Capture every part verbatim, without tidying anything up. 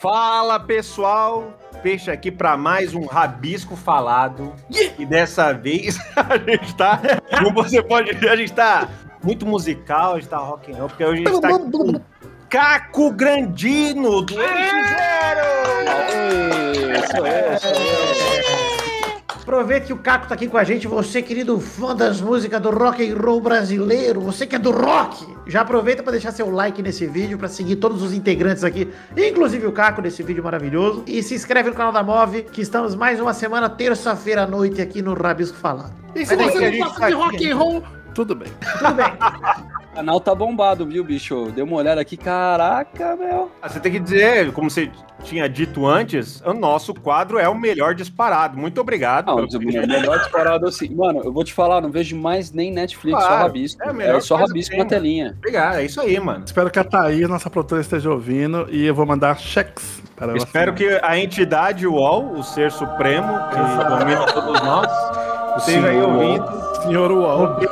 Fala, pessoal! Peixe aqui para mais um Rabisco Falado. Yeah! E dessa vez a gente tá... Como você pode ver, a gente tá muito musical, a gente tá rock and roll, porque hoje a gente tá aqui com Caco Grandino, do N X Zero! Isso é, isso é. Aproveita que o Caco tá aqui com a gente, você, querido fã das músicas do rock and roll brasileiro, você que é do rock! Já aproveita para deixar seu like nesse vídeo, para seguir todos os integrantes aqui, inclusive o Caco, nesse vídeo maravilhoso. E se inscreve no canal da M O V, que estamos mais uma semana, terça-feira à noite, aqui no Rabisco Falado. E se mas você não gosta de rock and roll, tudo bem. Tudo bem. O canal tá bombado, viu, bicho? Deu uma olhada aqui, caraca, meu. Ah, você tem que dizer, como você tinha dito antes, o nosso quadro é o melhor disparado. Muito obrigado. Não, o melhor disparado assim. Mano, eu vou te falar, não vejo mais nem Netflix, claro, só Rabisco. É, é só Rabisco na telinha. Obrigado, é isso aí, mano. Espero que a Thaís, nossa produtora, esteja ouvindo e eu vou mandar cheques para você. Espero que a entidade U O L, o ser supremo, que domina todos nós, esteja aí ouvindo. Senhor U O L.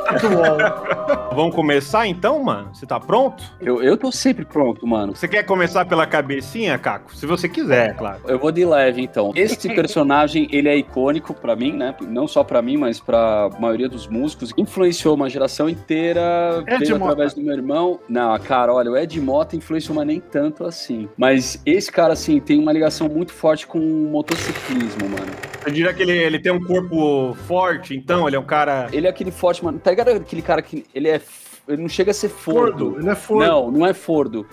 Vamos começar então, mano? Você tá pronto? Eu, eu tô sempre pronto, mano. Você quer começar pela cabecinha, Caco? Se você quiser, claro. Eu vou de leve, então. Esse personagem, ele é icônico pra mim, né? Não só pra mim, mas pra maioria dos músicos. Influenciou uma geração inteira. Ed Mota. Através do meu irmão. Não, cara, olha, o Ed Mota influenciou, mas nem tanto assim. Mas esse cara, assim, tem uma ligação muito forte com o motociclismo, mano. Eu diria que ele, ele tem um corpo forte, então? Ele é um cara... Ele é aquele forte, mano. Tá ligado aquele cara que ele é... Ele não chega a ser fordo. Fordo. Ele é fordo. Não, não é fordo.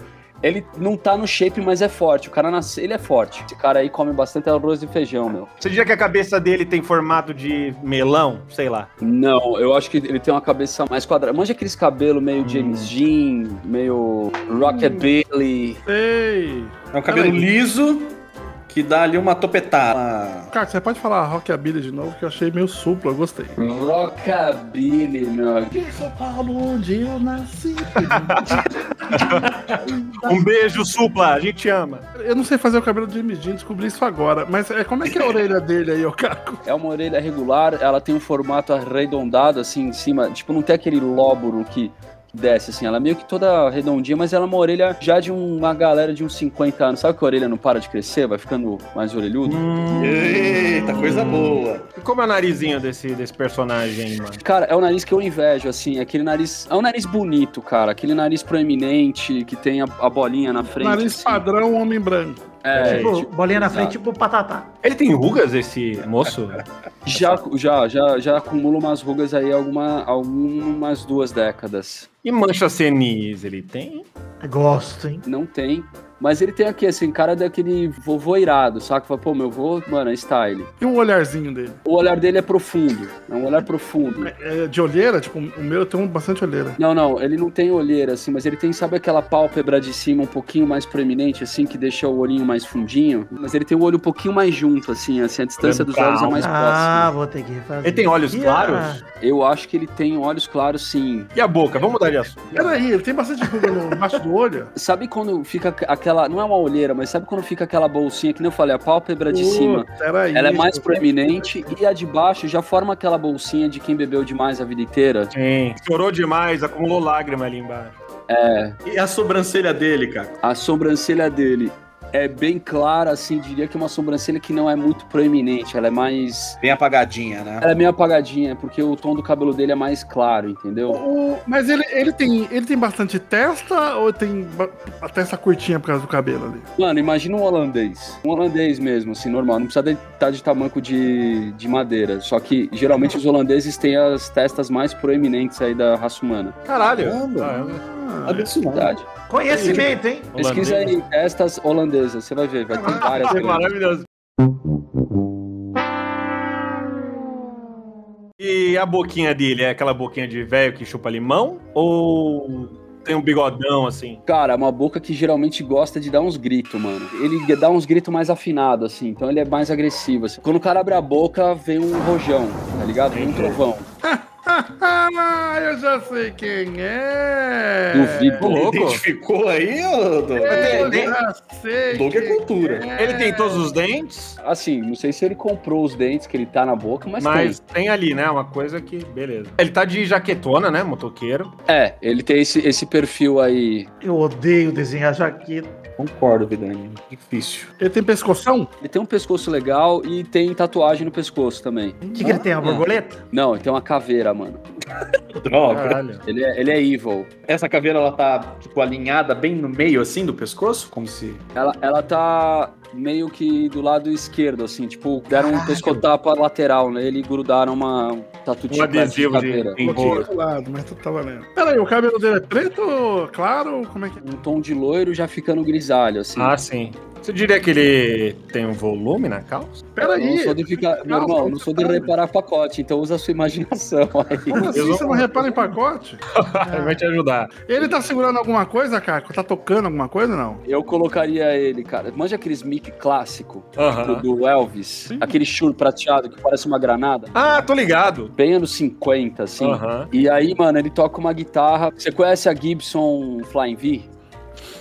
Ele não tá no shape, mas é forte. O cara nasce... Ele é forte. Esse cara aí come bastante arroz e feijão, meu. Você diria que a cabeça dele tem formato de melão? Sei lá. Não, eu acho que ele tem uma cabeça mais quadrada. Manja aqueles cabelos meio hum. James Dean, meio rockabilly. Ei! É um cabelo Ela... liso... que dá ali uma topetada. Cara, você pode falar rockabilly de novo, que eu achei meio supla, eu gostei. Rockabilly, meu amigo. Em São Paulo, onde eu nasci. Um beijo, supla, a gente ama. Eu não sei fazer o cabelo do James Dean, descobri isso agora, mas como é que é a orelha dele aí, ô Caco? É uma orelha regular, ela tem um formato arredondado, assim, em cima, tipo, não tem aquele lóbulo que... desce, assim, ela é meio que toda redondinha, mas ela é uma orelha já de uma galera de uns cinquenta anos. Sabe que a orelha não para de crescer? Vai ficando mais orelhudo? Hum, Eita, coisa boa! E como é o narizinho desse, desse personagem, mano? Cara, é o nariz que eu invejo, assim, aquele nariz... É um nariz bonito, cara, aquele nariz proeminente, que tem a, a bolinha na frente. Nariz assim. Padrão homem branco. É, tipo, tipo, bolinha na frente, tá. Tipo patatá. Ele tem rugas, esse moço? já, já, já, já acumula umas rugas aí alguma, algumas duas décadas. E mancha senis, ele tem? Gosto, hein? Não tem. Mas ele tem aqui, assim, cara daquele vovô irado, saca? Fala, pô, meu vô, mano, é style. E o olharzinho dele? O olhar dele é profundo, é um olhar profundo. É, é de olheira? Tipo, o meu tem bastante olheira. Não, não, ele não tem olheira, assim, mas ele tem, sabe aquela pálpebra de cima um pouquinho mais proeminente, assim, que deixa o olhinho mais fundinho? Mas ele tem o olho um pouquinho mais junto, assim, assim, a distância dos olhos é mais próxima. Ah, vou ter que fazer. Ele tem olhos claros? Eu acho que ele tem olhos claros, sim. E a boca? Vamos mudar de assunto. Peraí, ele tem bastante ruga no baixo do olho? Sabe quando fica... Aquela, não é uma olheira, mas sabe quando fica aquela bolsinha, que nem eu falei, a pálpebra de uh, cima, ela isso, é mais proeminente e a de baixo já forma aquela bolsinha de quem bebeu demais a vida inteira. Sim, chorou demais, acumulou lágrima ali embaixo. É. E a sobrancelha dele, cara? A sobrancelha dele é bem clara, assim, diria que é uma sobrancelha que não é muito proeminente, ela é mais... Bem apagadinha, né? Ela é meio apagadinha, porque o tom do cabelo dele é mais claro, entendeu? O... Mas ele, ele, tem, ele tem bastante testa ou tem a testa curtinha por causa do cabelo ali? Mano, imagina um holandês. Um holandês mesmo, assim, normal. Não precisa estar de, de tamanco de, de madeira. Só que, geralmente, os holandeses têm as testas mais proeminentes aí da raça humana. Caralho! Ah, absurdidade. Conhecimento, hein? Pesquisa aí, testas holandesas, você vai ver, vai ter várias. É maravilhoso. E a boquinha dele, é aquela boquinha de velho que chupa limão? Ou tem um bigodão, assim? Cara, é uma boca que geralmente gosta de dar uns gritos, mano. Ele dá uns gritos mais afinados, assim, então ele é mais agressivo, assim. Quando o cara abre a boca, vem um rojão, tá ligado? Vem um trovão. Ah, eu já sei quem é. Duvido, louco. Identificou aí, Doug? Eu tem, já tem... sei. Doug é cultura. É. Ele tem todos os dentes? Assim, não sei se ele comprou os dentes que ele tá na boca, mas, mas tem. tem ali, né? Uma coisa que, beleza. Ele tá de jaquetona, né? Motoqueiro. É, ele tem esse, esse perfil aí. Eu odeio desenhar jaqueta. Concordo, Vidani. Difícil. Ele tem pescoção? Ele tem um pescoço legal e tem tatuagem no pescoço também. O que, que ele tem? Uma borboleta? Não, ele tem uma caveira, mano. Droga. Ele é, ele é evil. Essa caveira, ela tá, tipo, alinhada bem no meio, assim, do pescoço? Como se... Ela, ela tá... meio que do lado esquerdo, assim, tipo, deram um pescotapa lateral nele e grudaram uma tatu de adesivo de lado, mas tá valendo. Peraí, o cabelo dele é preto, claro? Como é que é? Um tom de loiro já ficando grisalho, assim. Ah, sim. Você diria que ele tem um volume na calça? Peraí. Não sou de ficar... Meu irmão, não sou de reparar pacote, então usa a sua imaginação aí. Como assim você não repara em pacote? Vai te ajudar. Ele tá segurando alguma coisa, cara? Tá tocando alguma coisa, não? Eu colocaria ele, cara. Manja aqueles mic clássico, uhum. do Elvis. Sim. Aquele churro prateado que parece uma granada. Ah, tô ligado. Bem anos cinquenta, assim. Uhum. E aí, mano, ele toca uma guitarra. Você conhece a Gibson Flying V?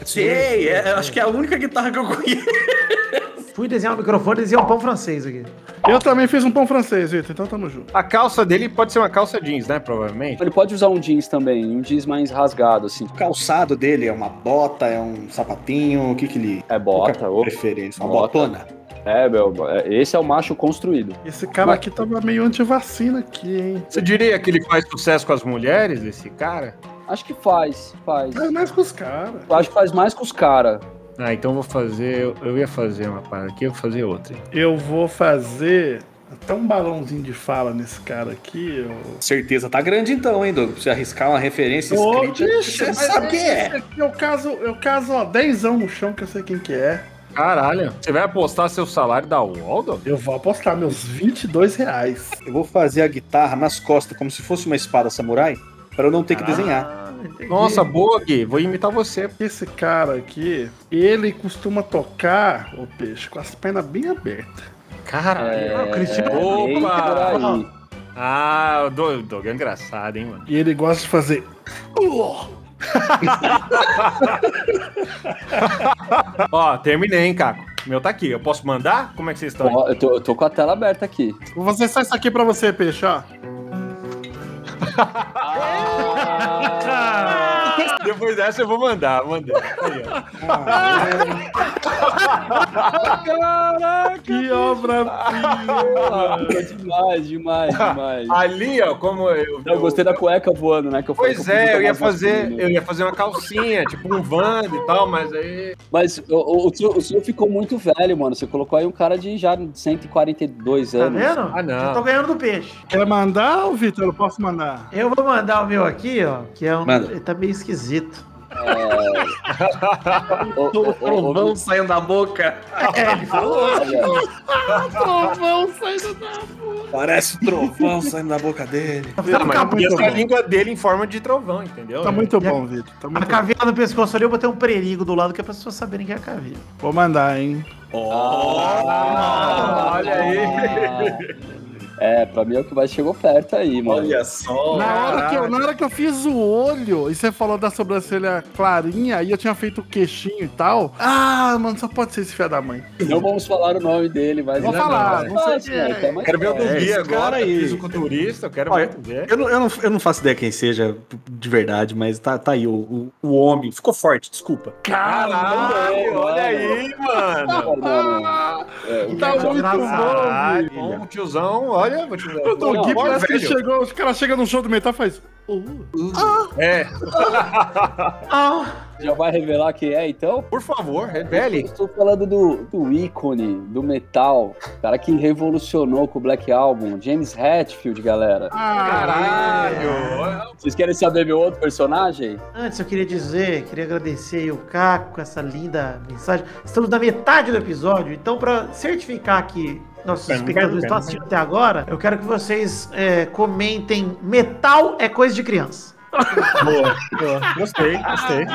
Sei, é, acho que é a única guitarra que eu conheço. Fui desenhar um microfone, desenhar um pão francês aqui. Eu também fiz um pão francês, Vitor, então tamo junto. A calça dele pode ser uma calça jeans, né, provavelmente? Ele pode usar um jeans também, um jeans mais rasgado, assim. O calçado dele é uma bota, é um sapatinho, o que que ele... É bota, ou... Preferência, uma bota. Botona. É, meu, esse é o macho construído. Esse cara Mas... aqui tava meio antivacina aqui, hein? Você diria que ele faz sucesso com as mulheres, esse cara? Acho que faz, faz. Faz mais com os caras. Acho que faz mais com os caras. Ah, então eu vou fazer... Eu, eu ia fazer uma parada aqui, eu vou fazer outra. Eu vou fazer... Até um balãozinho de fala nesse cara aqui. Eu... Certeza tá grande então, hein, Doug? Pra você arriscar uma referência oh, escrita. Bicho, você sabe quem é. Eu caso, eu caso, ó, dezão no chão que eu sei quem que é. Caralho. Você vai apostar seu salário da Waldo? Eu vou apostar meus vinte e dois reais. Eu vou fazer a guitarra nas costas como se fosse uma espada samurai. Pra eu não ter que ah, desenhar. Entendi. Nossa, boa, Gui. Vou imitar você. Esse cara aqui, ele costuma tocar o peixe com as pernas bem abertas. Caralho. É... Cristiano. Opa! Ah, o Doug é engraçado, hein, mano. E ele gosta de fazer... Ó, terminei, hein, Caco. Meu tá aqui, eu posso mandar? Como é que vocês estão? Ó, eu, tô, eu tô com a tela aberta aqui. Vou acessar isso aqui pra você, peixe, ó. Ah. Depois dessa eu vou mandar, mandar. Aí, ó. Ah, caraca, que obra-prima! É demais, demais, demais. Ali, ó, como eu, eu gostei da cueca voando, né? Que eu pois falei, é, eu, eu ia fazer, masculino. eu ia fazer uma calcinha, tipo um Wanda e tal, mas aí. Mas o, o, o senhor ficou muito velho, mano. Você colocou aí um cara de já cento e quarenta e dois anos. Tá vendo? Ah, não. Já tô ganhando do peixe. Quer mandar, Vitor? Eu posso mandar? Eu vou mandar o meu aqui, ó, que é um. Manda. Ele tá meio esquisito. É... O, o, o trovão o... saindo da boca. É, ele falou. O trovão saindo da boca. Parece o trovão saindo da boca dele. Não, mas tá a língua dele em forma de trovão, entendeu? Tá muito bom, a... Vitor. Tá a caveira do pescoço ali, eu botei um perigo do lado que é pra pessoas saberem que é a caveira. Vou mandar, hein? Oh, ah, olha aí. Ah. É, pra mim é o que mais chegou perto aí, mano. Olha só! Na hora, que eu, na hora que eu fiz o olho, e você falou da sobrancelha clarinha, e eu tinha feito o queixinho e tal. Ah, mano, só pode ser esse filho da mãe. Não vamos falar o nome dele, mas... Vou falar, não, não sei se é. Quero cara. ver o do Gui agora, aí. Fisiculturista, eu quero Olha, muito ver. Eu não, eu, não, eu não faço ideia quem seja, de verdade, mas tá, tá aí o, o, o homem. Ficou forte, desculpa. Caralho, olha aí, mano! Ah, é, tá muito razão, bom, Gui. Bom, tiozão, olha. Olha, vou te dizer. O Doug parece que chegou, os caras chegam no show do metal e faz... Uh, uh, ah, é. Ah, ah. Já vai revelar quem é, então? Por favor, revele. Eu estou falando do, do ícone do metal, cara que revolucionou com o Black Album, James Hetfield, galera. Ah, caralho! Vocês querem saber meu outro personagem? Antes, eu queria dizer, queria agradecer o Caco com essa linda mensagem. Estamos na metade do episódio, então para certificar que nossos espectadores estão assistindo até agora, eu quero que vocês é, comentem metal é coisa de criança. Boa, boa. Gostei, gostei.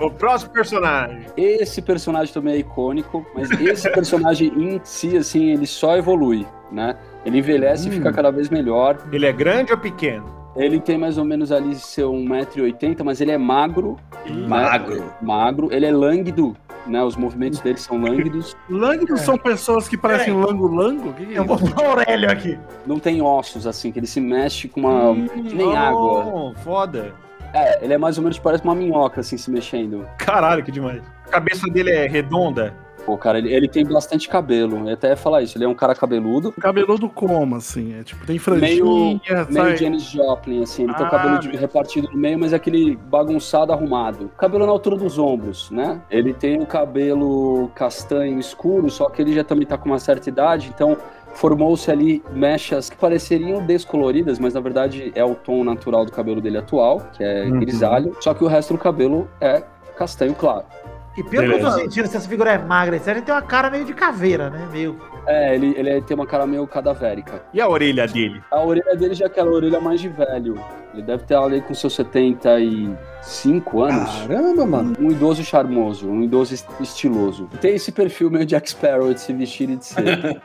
O próximo personagem. Esse personagem também é icônico, mas esse personagem em si, assim, ele só evolui. né? Ele envelhece hum. e fica cada vez melhor. Ele é grande ou pequeno? Ele tem mais ou menos ali seu um metro e oitenta, mas ele é magro. Hum. Magro. Magro. Ele é lânguido, né? Os movimentos dele são lânguidos. Lânguidos é. São pessoas que parecem lango-lango? É. Eu vou botar o Aurélio aqui. Não tem ossos, assim, que ele se mexe com uma... Hum, que nem oh, água. Foda. É, ele é mais ou menos, parece uma minhoca, assim, se mexendo. Caralho, que demais. A cabeça dele é redonda? Pô, cara, ele, ele tem bastante cabelo. Eu até ia falar isso, ele é um cara cabeludo. Cabeludo como, assim? É tipo, tem franjinha, meio, meio James Joplin, assim. Ele ah, tem o cabelo de, repartido no meio, mas é aquele bagunçado, arrumado. Cabelo na altura dos ombros, né? Ele tem o cabelo castanho escuro, só que ele já também tá com uma certa idade, então... Formou-se ali mechas que pareceriam descoloridas, mas na verdade é o tom natural do cabelo dele atual, que é uhum. grisalho, só que o resto do cabelo é castanho claro. E pelo que eu tô sentindo, se essa figura é magra, ele tem uma cara meio de caveira, né? Meio... É, ele, ele tem uma cara meio cadavérica. E a orelha dele? A orelha dele já é aquela orelha mais de velho. Ele deve ter ali com seus setenta e cinco anos. Caramba, mano. Um idoso charmoso, um idoso estiloso. Tem esse perfil meio de Jack Sparrow de se vestir e de ser.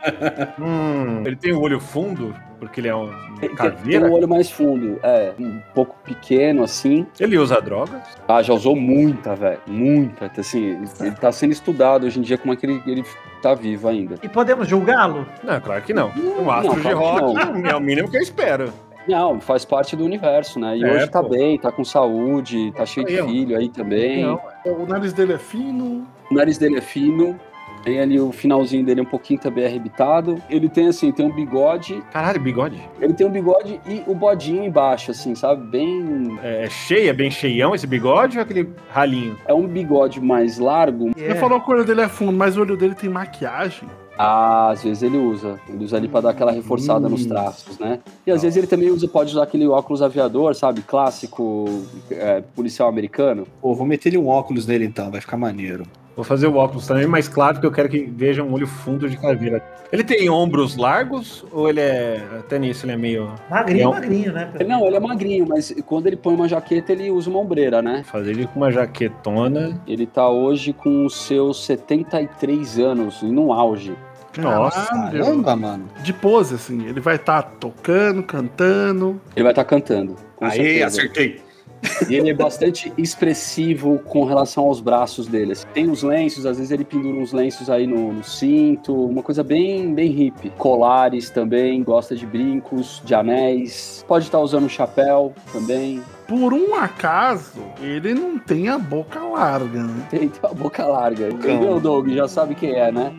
hum. Ele tem o olho fundo? Porque ele é um caveira? Tem um olho mais fundo, é. Um pouco pequeno, assim. Ele usa drogas? Ah, já usou muita, velho. Muita, assim. Ele tá sendo estudado hoje em dia, como é que ele, ele tá vivo ainda. E podemos julgá-lo? Não, claro que não. Um astro não, de rock é o mínimo que eu espero. Não, faz parte do universo, né? E é, hoje tá pô. bem, tá com saúde, tá cheio de eu, filho aí também. Não. O nariz dele é fino. O nariz dele é fino. Tem ali o finalzinho dele um pouquinho também arrebitado. Ele tem, assim, tem um bigode. Caralho, bigode? Ele tem um bigode e o bodinho embaixo, assim, sabe? Bem... É cheio, é bem cheião esse bigode ou é aquele ralinho? É um bigode mais largo. É. Eu falo que o olho dele é fundo, mas o olho dele tem maquiagem. Ah, às vezes ele usa. Ele usa ali pra dar aquela reforçada hum. nos traços, né? E às Nossa. vezes ele também usa, pode usar aquele óculos aviador, sabe? Clássico, é, policial americano. Pô, vou meter um óculos nele então, vai ficar maneiro. Vou fazer o óculos também mais claro, porque eu quero que veja um olho fundo de caveira. Ele tem ombros largos ou ele é... Até nisso ele é meio... Magrinho, não. magrinho, né? Não, ele é magrinho, mas quando ele põe uma jaqueta, ele usa uma ombreira, né? Fazer ele com uma jaquetona... Ele tá hoje com os seus setenta e três anos, no auge. Nossa, caramba, mano. De pose, assim, ele vai estar tá tocando, cantando... Ele vai estar tá cantando. Aí, certeza. Acertei! E ele é bastante expressivo com relação aos braços dele. Tem uns lenços, às vezes ele pendura uns lenços aí no, no cinto, uma coisa bem, bem hippie. Colares também, gosta de brincos, de anéis, pode estar usando um chapéu também. Por um acaso, ele não tem a boca larga, né? Tem, tem a boca larga. Entendeu, Doug? Já sabe quem é, né?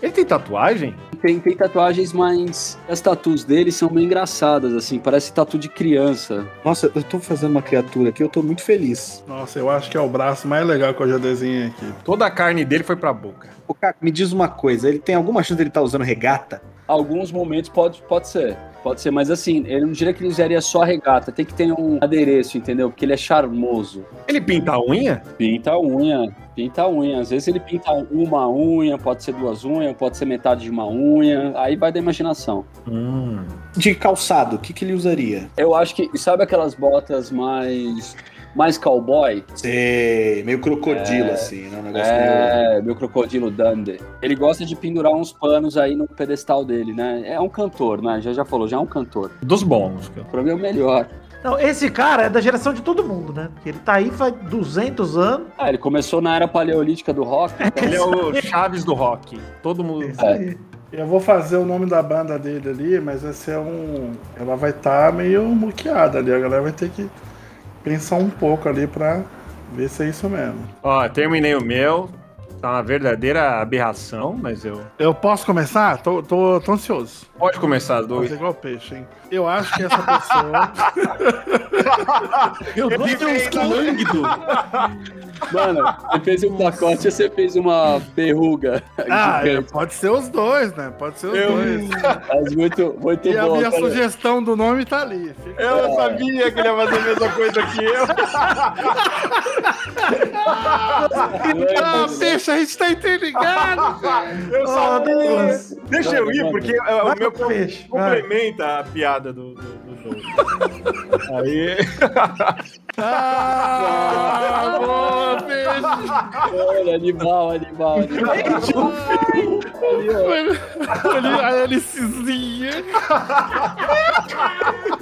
Ele tem tatuagem? Tem, tem tatuagens, mas as tatuas dele são bem engraçadas, assim, parece tatu de criança. Nossa, eu tô fazendo uma criatura aqui, eu tô muito feliz. Nossa, eu acho que é o braço mais legal que eu já desenhei aqui. Toda a carne dele foi pra boca. Ô, Caco, me diz uma coisa, ele tem alguma chance de ele estar usando regata? Alguns momentos pode, pode ser. Pode ser, mas assim, eu não diria que ele usaria só regata, tem que ter um adereço, entendeu? Porque ele é charmoso. Ele pinta a unha? Pinta a unha, pinta a unha. Às vezes ele pinta uma unha, pode ser duas unhas, pode ser metade de uma unha, aí vai da imaginação. Hum. De calçado, o que, que ele usaria? Eu acho que, sabe aquelas botas mais... mais cowboy? Sei, meio crocodilo, é, assim, né? Um negócio é, meio... meio crocodilo Dundee. Ele gosta de pendurar uns panos aí no pedestal dele, né? É um cantor, né? Já, já falou, já é um cantor. Dos bons. Pra mim é o melhor. Não, esse cara é da geração de todo mundo, né? Porque ele tá aí faz duzentos anos. Ah, ele começou na era paleolítica do rock. Então... Ele é o Chaves do rock. Todo mundo... É. Eu vou fazer o nome da banda dele ali, mas vai ser um... Ela vai estar tá meio muqueada ali. A galera vai ter que... pensar um pouco ali pra ver se é isso mesmo. Ó, terminei o meu. Tá uma verdadeira aberração, mas eu... Eu posso começar? Tô, tô, tô ansioso. Pode começar, dois. Fazer igual peixe, hein? Eu acho que essa pessoa... eu dou uns calânguido. Mano, você fez um pacote e você fez uma verruga. Ah, pode ser os dois, né? Pode ser os eu... dois. Mas muito, muito e bom, a minha cara. Sugestão do nome tá ali. Fica... Eu é. sabia que ele ia fazer a mesma coisa que eu. Ah, peixe, a gente tá interligado, velho. Eu só... Oh, deixa eu ir, porque vai, o meu peixe complementa vai. A piada do, do, do jogo. Aí. Ah, boa, peixe! Olha, animal, animal, animal. Olha a hélicezinha.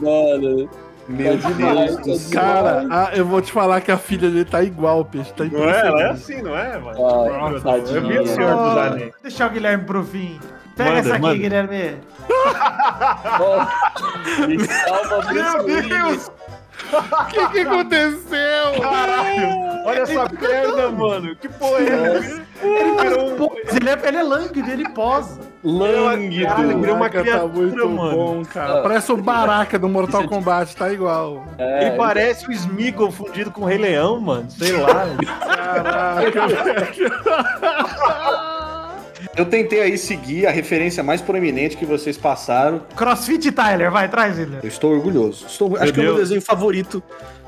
Mano. Meu Deus do céu. Cara, a, eu vou te falar que a filha dele tá igual, peixe. Tá igual. Não é? Ela é assim, não é, mano? Ah, nossa, eu vi o Senhor dos Anéis. Deixa o Guilherme pro fim. Pega manda, essa aqui, manda. Guilherme. Oh, me salva, meu Deus! O que que aconteceu? Caralho! Olha essa perna, mano! Que porra é essa? Ele virou um... Ele é, ele é lânguido, ele posa. Lânguido! Ele virou uma criatura, tá muito mano. Bom, cara. Parece o Baraka do Mortal Kombat, tá igual. É, ele parece o Sméagol fundido com o Rei Leão, mano. Sei lá. Caraca, velho. Eu tentei aí seguir a referência mais proeminente que vocês passaram. CrossFit Tyler, vai, traz ele. Eu estou orgulhoso. Estou... Acho que é o meu desenho favorito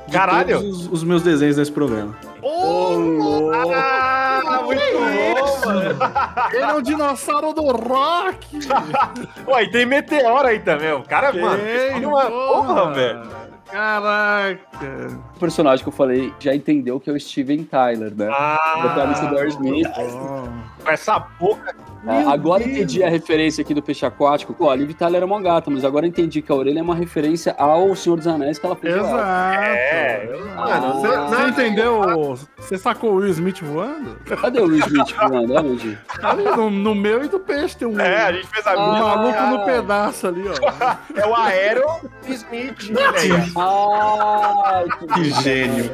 de Caralho. todos os, os meus desenhos nesse programa. Oh, oh, ah, oh, muito bom, mano. Ele é um dinossauro do rock. Ué, e tem meteoro aí também. O cara, que mano, que uma porra, velho. Caraca! O personagem que eu falei já entendeu que é o Steven Tyler, né? Ah! Do Aerosmith. Com essa boca! É, agora Deus. entendi a referência aqui do peixe aquático. Pô, a Liv Tyler era uma gata, mas agora entendi que a orelha é uma referência ao Senhor dos Anéis que ela fez. Exato! É. Ah, não, você não, não entendeu? Você sacou o Will Smith voando? Cadê o Will Smith voando? Onde? Ali, no, no meu e do peixe tem um... É, a gente fez a... Um maluco ah, no pedaço ali, ó. É o Aerosmith, né? Ah, que gênio.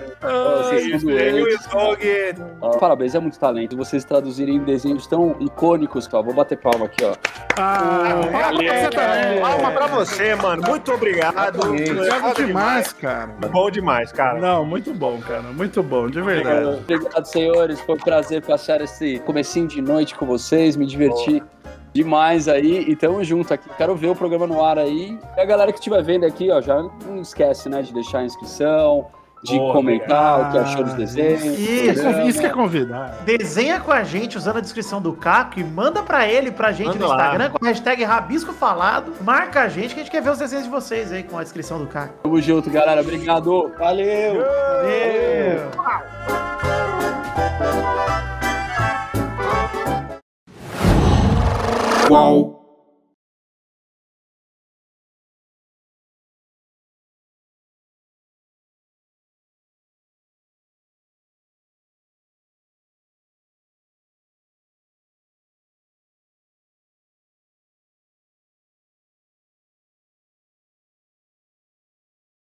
Parabéns, é muito talento. Vocês traduzirem desenhos tão icônicos, cara. Vou bater palma aqui, ó. Ah, ah, palma, é, pra é. palma pra você, mano. Muito obrigado. Obrigado demais, cara. Bom demais, cara. Não, muito bom, cara. Muito bom, de verdade. Obrigado, senhores. Foi um prazer passar esse comecinho de noite com vocês. Me diverti. Boa. Demais aí, e tamo junto aqui. Quero ver o programa no ar aí. E a galera que estiver vendo aqui, ó, já não esquece, né, de deixar a inscrição, de Boa, comentar cara. o que achou dos desenhos. Isso, isso que é convidar. Desenha com a gente usando a descrição do Caco e manda pra ele, pra gente manda no Instagram lá. Com a hashtag Rabisco Falado. Marca a gente que a gente quer ver os desenhos de vocês aí com a descrição do Caco. Tamo junto, galera. Obrigado. Valeu. Valeu. Valeu. Valeu. Wow.